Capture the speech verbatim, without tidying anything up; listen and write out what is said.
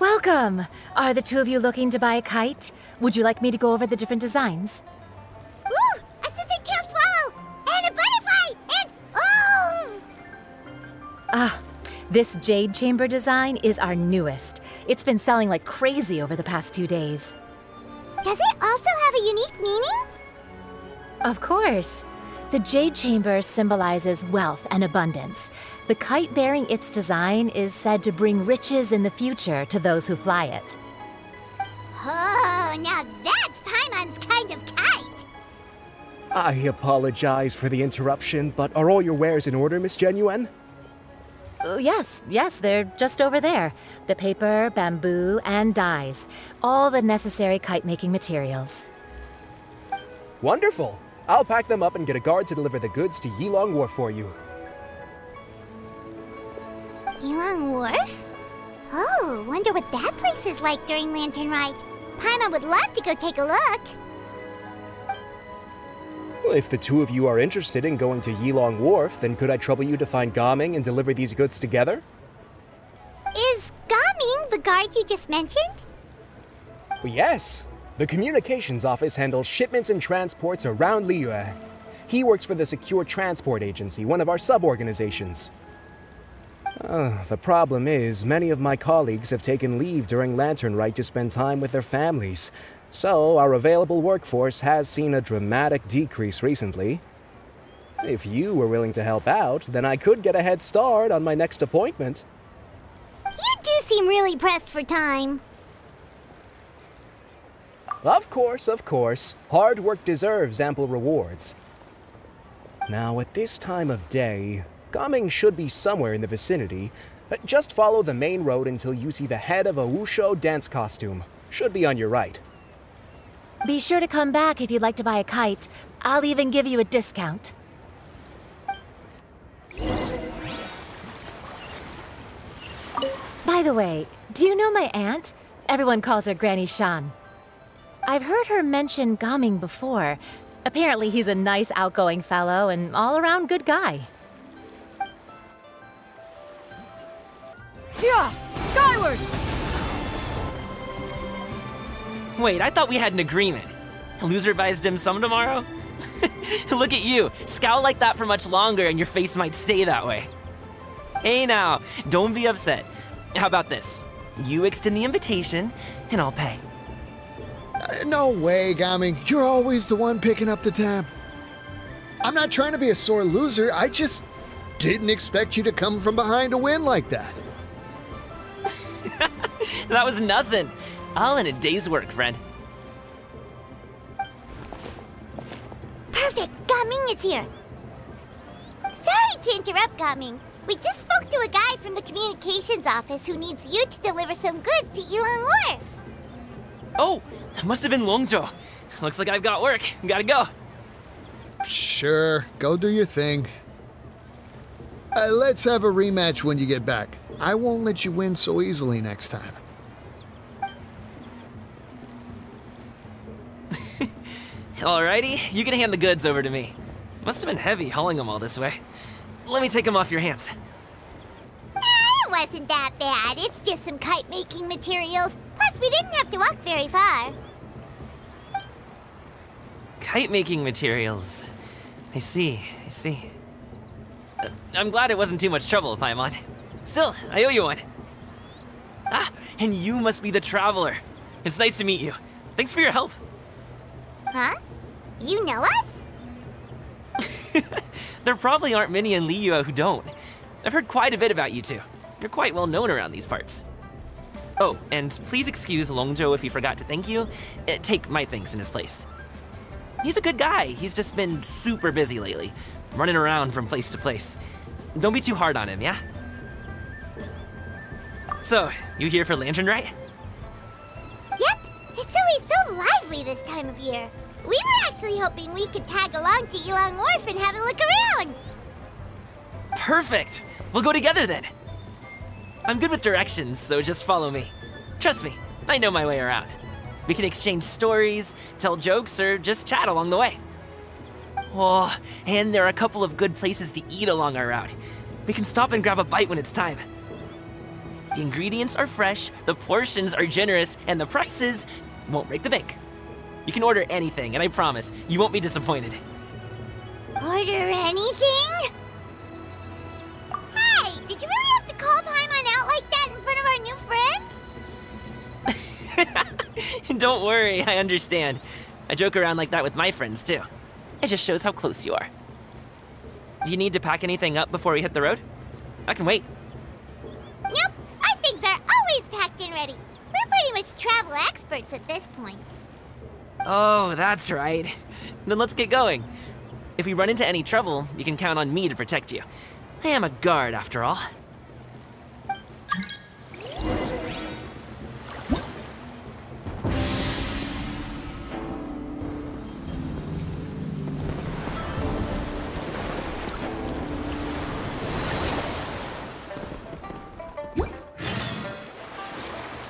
Welcome! Are the two of you looking to buy a kite? Would you like me to go over the different designs? Ooh! A scissor tail swallow! And a butterfly! And... oh! Ah, this Jade Chamber design is our newest. It's been selling like crazy over the past two days. Does it also have a unique meaning? Of course. The Jade Chamber symbolizes wealth and abundance. The kite bearing its design is said to bring riches in the future to those who fly it. Oh, now that's Paimon's kind of kite! I apologize for the interruption, but are all your wares in order, Miss Genyuan? Uh, yes, yes, they're just over there. The paper, bamboo, and dyes. All the necessary kite-making materials. Wonderful! I'll pack them up and get a guard to deliver the goods to Yilong Wharf for you. Yilong Wharf? Oh, wonder what that place is like during Lantern Rite. Paimon would love to go take a look. Well, if the two of you are interested in going to Yilong Wharf, then could I trouble you to find Gaming and deliver these goods together? Is Gaming the guard you just mentioned? Well, yes. The communications office handles shipments and transports around Liyue. He works for the Secure Transport Agency, one of our sub-organizations. Uh, the problem is, many of my colleagues have taken leave during Lantern Rite to spend time with their families. So, our available workforce has seen a dramatic decrease recently. If you were willing to help out, then I could get a head start on my next appointment. You do seem really pressed for time. Of course, of course. Hard work deserves ample rewards. Now, at this time of day, Gaming should be somewhere in the vicinity. Just follow the main road until you see the head of a Wushou dance costume. Should be on your right. Be sure to come back if you'd like to buy a kite. I'll even give you a discount. By the way, do you know my aunt? Everyone calls her Granny Shan. I've heard her mention Gaming before. Apparently he's a nice outgoing fellow and all-around good guy. Yeah! Skyward! Wait, I thought we had an agreement. Loser buys dim sum tomorrow? Look at you! Scowl like that for much longer and your face might stay that way. Hey now, don't be upset. How about this? You extend the invitation, and I'll pay. No way, Gaming. You're always the one picking up the tab. I'm not trying to be a sore loser. I just didn't expect you to come from behind to win like that. That was nothing. All in a day's work, friend. Perfect. Gaming is here. Sorry to interrupt, Gaming. We just spoke to a guy from the communications office who needs you to deliver some goods to Yilong Wharf. Oh! It must have been Longzhou. Looks like I've got work. Gotta go. Sure. Go do your thing. Uh, let's have a rematch when you get back. I won't let you win so easily next time. Alrighty. You can hand the goods over to me. Must have been heavy hauling them all this way. Let me take them off your hands. It wasn't that bad. It's just some kite-making materials. Plus, we didn't have to walk very far. Kite-making materials. I see, I see. Uh, I'm glad it wasn't too much trouble, Paimon. Still, I owe you one. Ah, and you must be the traveler. It's nice to meet you. Thanks for your help. Huh? You know us? There probably aren't many in Liyue who don't. I've heard quite a bit about you two. You're quite well known around these parts. Oh, and please excuse Longzhou if he forgot to thank you. Uh, take my things in his place. He's a good guy. He's just been super busy lately, running around from place to place. Don't be too hard on him, yeah? So, you here for Lantern Rite? Yep. It's always so lively this time of year. We were actually hoping we could tag along to Yilong Wharf and have a look around. Perfect. We'll go together then. I'm good with directions, so just follow me. Trust me, I know my way around. We can exchange stories, tell jokes, or just chat along the way. Oh, and there are a couple of good places to eat along our route. We can stop and grab a bite when it's time. The ingredients are fresh, the portions are generous, and the prices won't break the bank. You can order anything, and I promise, you won't be disappointed. Order anything? Hey, did you really have to call Paimon out like that in front of our new friend? Don't worry, I understand. I joke around like that with my friends, too. It just shows how close you are. Do you need to pack anything up before we hit the road? I can wait. Nope, our things are always packed and ready. We're pretty much travel experts at this point. Oh, that's right. Then let's get going. If we run into any trouble, you can count on me to protect you. I am a guard, after all.